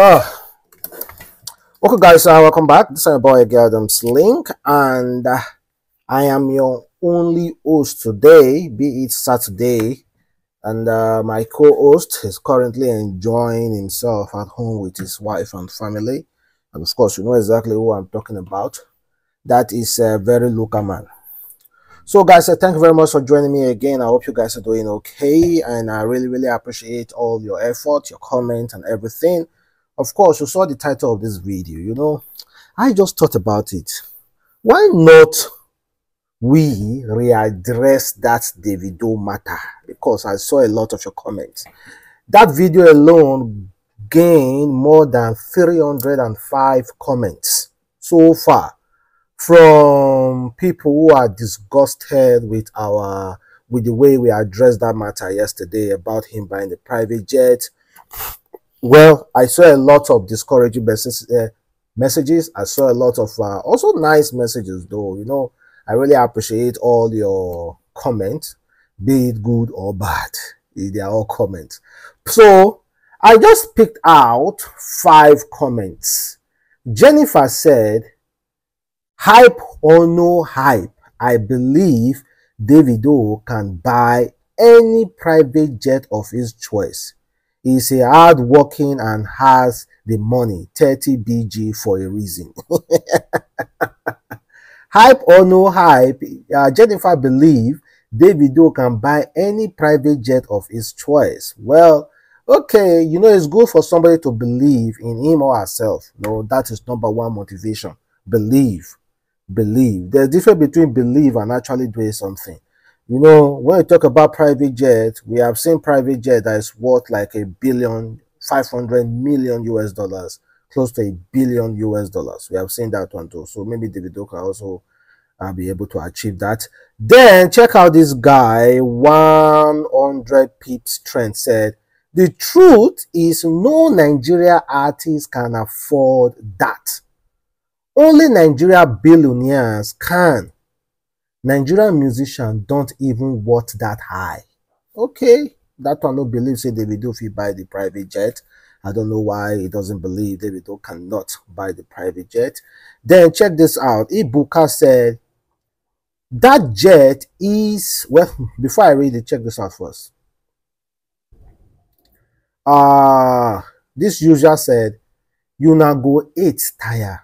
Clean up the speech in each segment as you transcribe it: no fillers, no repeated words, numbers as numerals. Okay, guys, welcome back. This is your boy Adams Link, and I am your only host today, be it Saturday, and my co-host is currently enjoying himself at home with his wife and family, and of course, you know exactly who I'm talking about. That is a very local man. So, guys, thank you very much for joining me again. I hope you guys are doing okay, and I really appreciate all your effort, your comments, and everything. Of course, you saw the title of this video. You know, I just thought about it. Why not we readdress that Davido matter? Because I saw a lot of your comments. That video alone gained more than 305 comments so far from people who are disgusted with the way we addressed that matter yesterday about him buying the private jet. Well, I saw a lot of discouraging messages. I saw a lot of also nice messages, though. You know, I really appreciate all your comments, be it good or bad. They are all comments. So I just picked out 5 comments. Jennifer said, "Hype or no hype, I believe Davido can buy any private jet of his choice. He's a hard-working and has the money. 30BG for a reason." Hype or no hype, Jennifer believes Davido can buy any private jet of his choice. Well, okay, you know, it's good for somebody to believe in him or herself. No, that is number 1 motivation. Believe. Believe. There's a difference between believe and actually doing something. You know, when we talk about private jet, we have seen private jet that is worth like $500 million US dollars, close to $1 billion US dollars. We have seen that one too. So maybe Davido can also be able to achieve that. Then check out this guy, 100 Pips Trend said, "The truth is no Nigeria artist can afford that. Only Nigeria billionaires can. Nigerian musicians don't even want that high." Okay, that one don't believe say Davido if he buy the private jet. I don't know why he doesn't believe Davido cannot buy the private jet. Then check this out. Ibuka said, "That jet is..." Well, before I read it, check this out first. This user said, "You now go 8 tire.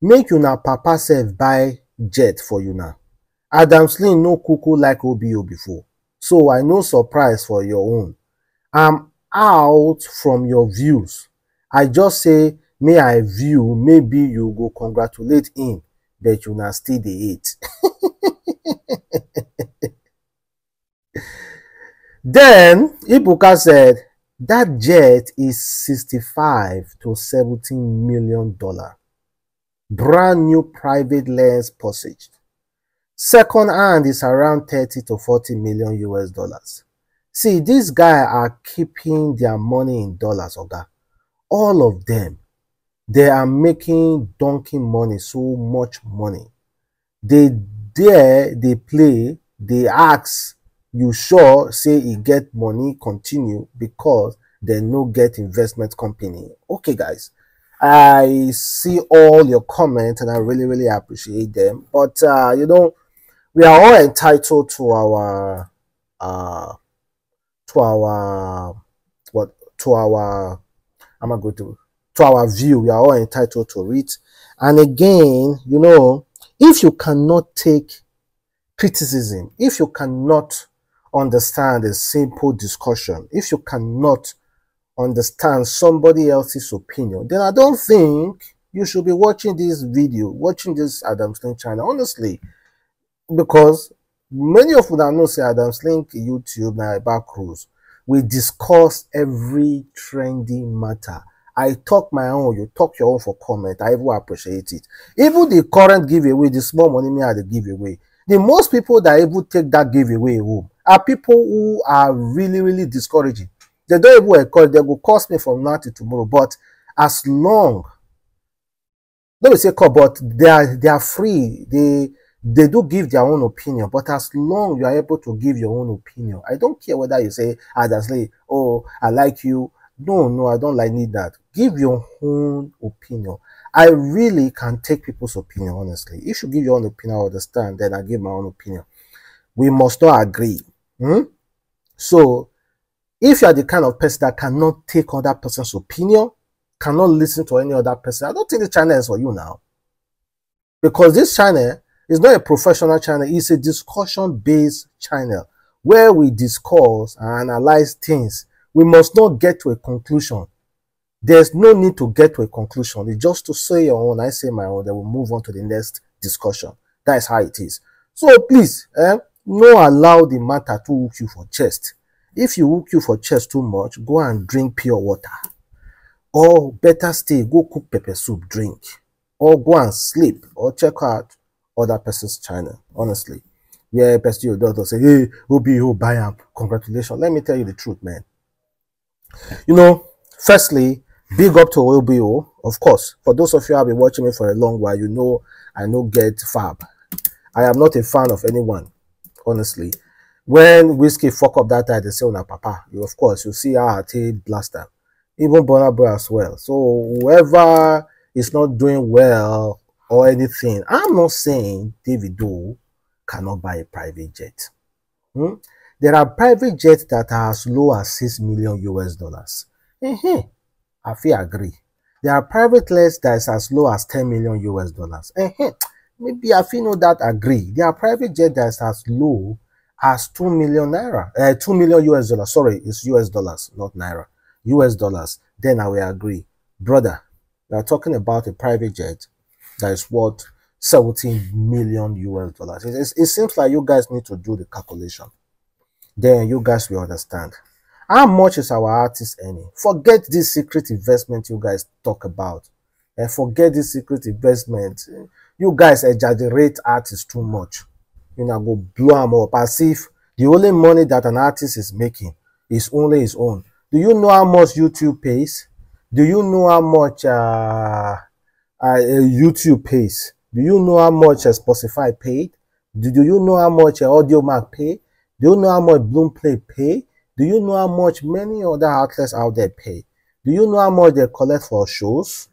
Make you now papa self buy jet for you now. Adams Link no cuckoo like OBO before, so I no surprise for your own. I'm out from your views. I just say, may I view, maybe you go congratulate him, but you now still the 8. Then Ibuka said, "That jet is $65 to $70 million. Brand new private lens passage. Second hand is around $30 to $40 million US dollars. See, these guys are keeping their money in dollars, okay? All of them. They are making donkey money, so much money. They play, they ask, you sure say he get money, continue, because they no get investment company." Okay, guys. I see all your comments and I really appreciate them. But you know, we are all entitled to our view. We are all entitled to it. And again, you know, if you cannot take criticism, if you cannot understand a simple discussion, if you cannot understand somebody else's opinion, then I don't think you should be watching this video, watching this Adams Link channel, honestly, because many of you that know say Adams Link YouTube now about cruise, we discuss every trendy matter. I talk my own, you talk your own for comment. I even appreciate it. Even the current giveaway, the small money me at the giveaway, the most people that even take that giveaway home are people who are really discouraging. They don't even encourage, they will cost me from now to tomorrow. But as long, let me say, but they are free. They do give their own opinion. But as long you are able to give your own opinion, I don't care whether you say, "Oh, I like you, No, I don't need that. Give your own opinion. I really can take people's opinion, honestly. If you give your own opinion, I understand. Then I give my own opinion. We must not agree. So, if you are the kind of person that cannot take other person's opinion, cannot listen to any other person, I don't think the channel is for you now. Because this channel is not a professional channel. It's a discussion-based channel where we discuss and analyze things. We must not get to a conclusion. There's no need to get to a conclusion. It's just to say your own, I say my own, then we'll move on to the next discussion. That is how it is. So please, no allow the matter to hook you for chest. If you hook you for chest too much, go and drink pure water. Or better still, go cook pepper soup, drink. Or go and sleep. Or check out other person's channel, honestly. Yeah, a person your daughter say, hey, OBO, buy up. Congratulations. Let me tell you the truth, man. You know, firstly, big up to OBO, of course. For those of you who have been watching me for a long while, you know I no get fab. I am not a fan of anyone, honestly. When Whiskey fuck up that time, they say, oh, na papa, you, of course, you see how I take blaster. Even Burna Boy as well. So whoever is not doing well or anything, I'm not saying Davido cannot buy a private jet. There are private jets that are as low as $6 million. I feel agree. There are private jets that is as low as $10 million. Maybe I feel not that agree. There are private jets that is as low as ₦2 million. $2 million. Sorry, it's US dollars, not naira. US dollars. Then I will agree. Brother, we are talking about a private jet that is worth $17 million. It seems like you guys need to do the calculation. Then you guys will understand. How much is our artist earning? Forget this secret investment you guys talk about. And forget this secret investment. You guys exaggerate artists too much. You know, go blow them up as if the only money that an artist is making is only his own. Do you know how much YouTube pays? Do you know how much YouTube pays? Do you know how much Spotify paid? Do you know how much AudioMac paid? Do you know how much Bloomplay pay? Do you know how much many other outlets out there pay? Do you know how much they collect for shows?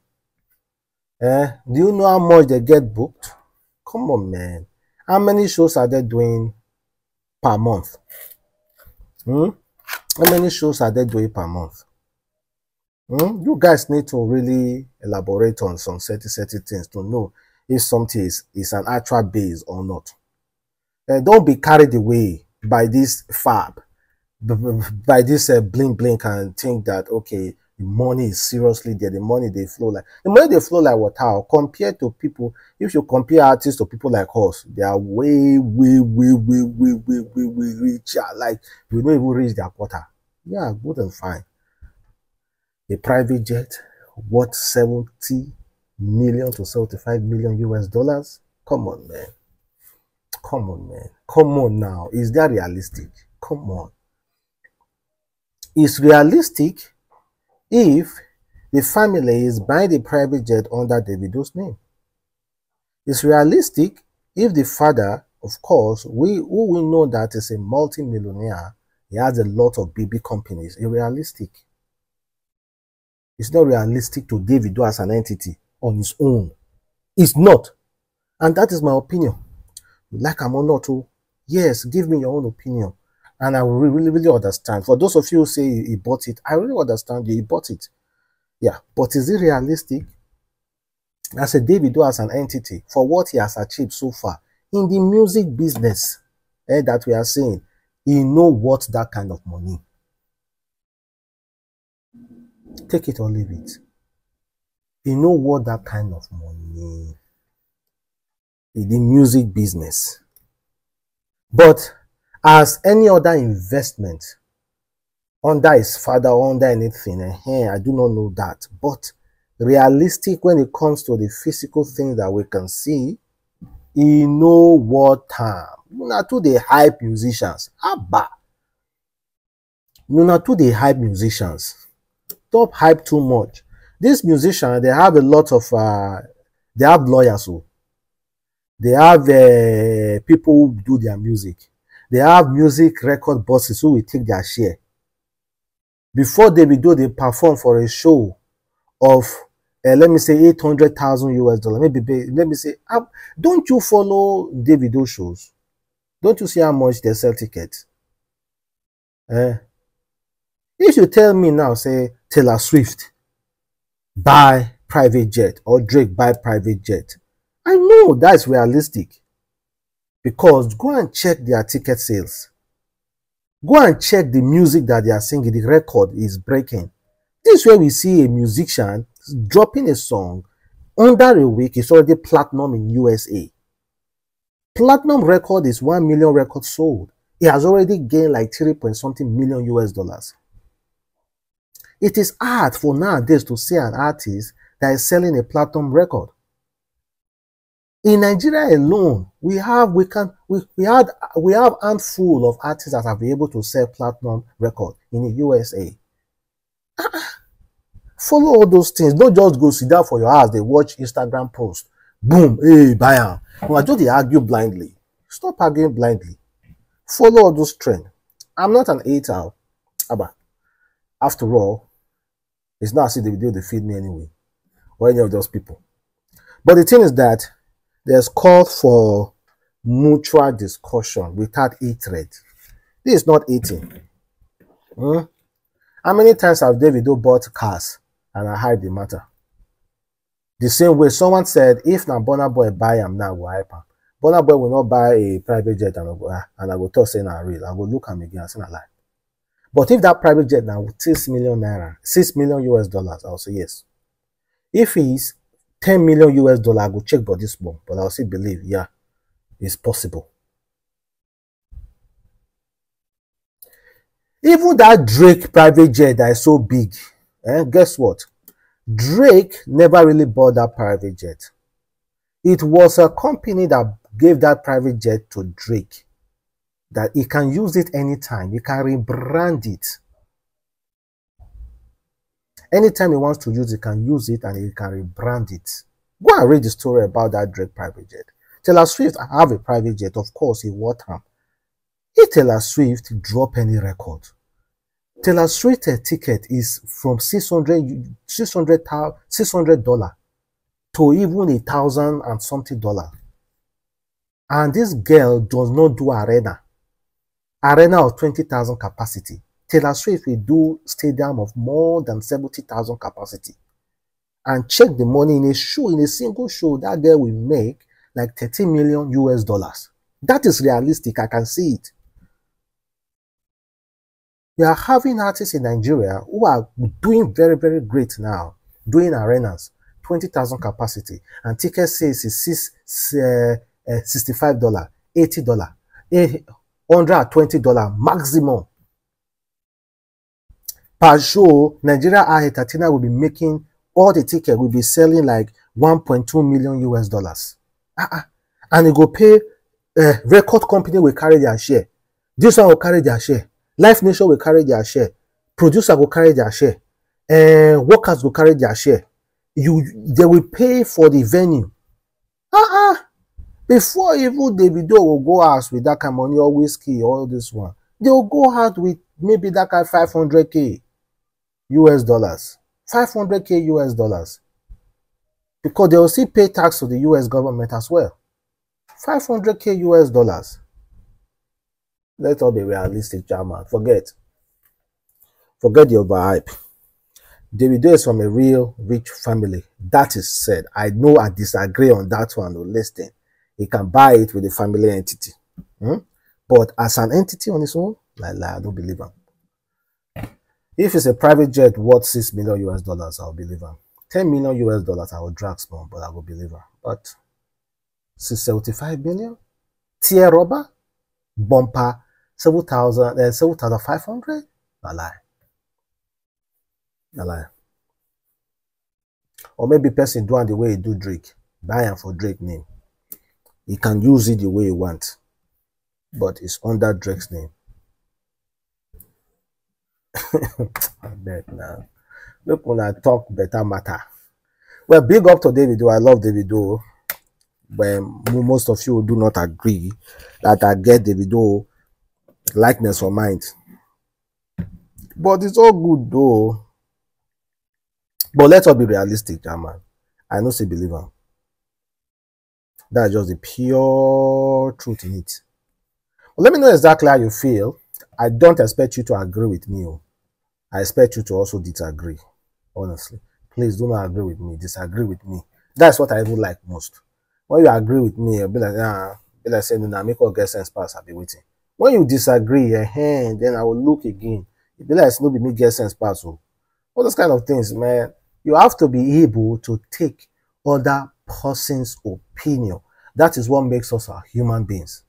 Do you know how much they get booked? Come on, man. How many shows are they doing per month? How many shows are they doing per month? You guys need to really elaborate on some certain things to know if something is an actual base or not. Don't be carried away by this fab, by this blink and think that, okay, the money is seriously there. The money they flow like water. Compared to people, if you compare artists to people like us, they are way richer. Like we don't even reach their quarter. Yeah, good and fine. A private jet worth $70 million to $75 million. Come on, man. Come on, man. Come on now. Is that realistic? Come on. It's realistic if the family is buying the private jet under Davido's name. It's realistic if the father, of course, who we know that is a multi-millionaire, he has a lot of BB companies. It's realistic. It's not realistic to Davido as an entity on his own. It's not. And that is my opinion. Like I'm or not, yes, give me your own opinion and I will really understand. For those of you who say he bought it, I really understand you bought it. Yeah, but is it realistic as a Davido, as an entity, for what he has achieved so far in the music business that we are seeing? He know what that kind of money, take it or leave it, he know what that kind of money in the music business. But as any other investment under his father, under anything, I do not know that. But realistic when it comes to the physical thing that we can see, you know what time. You know, to the hype musicians. Abba. You know, to the hype musicians. Don't hype too much. These musicians, they have a lot of they have lawyers who they have people who do their music. They have music record bosses who will take their share. Before Davido, they perform for a show of, let me say, $800,000 US. Maybe, let me say, don't you follow Davido shows? Don't you see how much they sell tickets? If you tell me now, say, Taylor Swift, buy private jet, or Drake, buy private jet, I know that's realistic. Because go and check their ticket sales. Go and check the music that they are singing. The record is breaking. This is where we see a musician dropping a song under a week. It's already platinum in USA. Platinum record is 1 million records sold. It has already gained like 3 point something million US dollars. It is hard for nowadays to see an artist that is selling a platinum record. In Nigeria alone, we have handful of artists that have been able to sell platinum record in the USA. Follow all those things. Don't just go sit down for your house. They watch Instagram posts. Boom, hey, buy am. No, I don't argue blindly. Stop arguing blindly. Follow all those trends. I'm not an hater, but after all, it's not as if they feed me anyway, or any of those people. But the thing is that there's call for mutual discussion without hatred. This is not eating. How many times have Davido bought cars and I hide the matter? The same way someone said, if na Burna Boy buy am now, will hype am. Burna Boy will not buy a private jet and I will talk saying I'm real. I will look at me again and say I lie. But if that private jet now with 6 million US dollars, I'll say yes. If he's 10 million US dollar, I go check about this one, but I'll still believe, yeah, it's possible. Even that Drake private jet that is so big, guess what? Drake never really bought that private jet. It was a company that gave that private jet to Drake, that he can use it anytime. He can rebrand it. Anytime he wants to use it, he can use it and he can rebrand it. Go and read the story about that Drake private jet. Taylor Swift have a private jet. Of course, he wore him. If Taylor Swift drop any record, Taylor Swift ticket is from $600 to even $1,000 and something. And this girl does not do arena of 20,000 capacity. Taylor Swift will do stadium of more than 70,000 capacity. And check the money in a show, in a single show, that girl will make like 13 million US dollars. That is realistic. I can see it. We are having artists in Nigeria who are doing very, very great now, doing arenas, 20,000 capacity, and ticket sales is $65, $80, $120 maximum. Per show, Nigeria Entertainer will be making, all the ticket will be selling like 1.2 million US dollars. And you go pay, record company will carry their share. This one will carry their share. Life Nation will carry their share. Producer will carry their share. Workers will carry their share. They will pay for the venue. Before even Davido will go out with that kind of money, or Whiskey, all this one, they will go out with maybe that kind of 500K US dollars. 500K US dollars. Because they will still pay tax to the US government as well. 500K US dollars. Let's all be realistic, German. Forget your overhype. Davido is from a real rich family. That is said. I know I disagree on that one. No, listen. He can buy it with a family entity. But as an entity on its own, I don't believe him. If it's a private jet worth 6 million US dollars, I'll believe him. 10 million US dollars, I will drag small, but I will believe him. But 675 million? Tier rubber? Bumper? 7,500? I lie. Or maybe person doing the way he do Drake. Buy him for Drake name. He can use it the way he wants. But it's under Drake's name. I bet now. Look, when I talk better matter. Well, big up to Davido. I love Davido. But most of you do not agree that I get Davido likeness for mind. But it's all good though. But let's all be realistic, man. I know say believe am. That's just the pure truth in it. But let me know exactly how you feel. I don't expect you to agree with me. I expect you to also disagree. Honestly. Please do not agree with me. Disagree with me. That's what I even like most. When you agree with me, I'll be like, nah, I say, no, nah, make all get sense pass. I'll be waiting. When you disagree, then I will look again. It'll be like, no, be me get sense pass. All those kind of things, man. You have to be able to take other person's opinion. That is what makes us our human beings.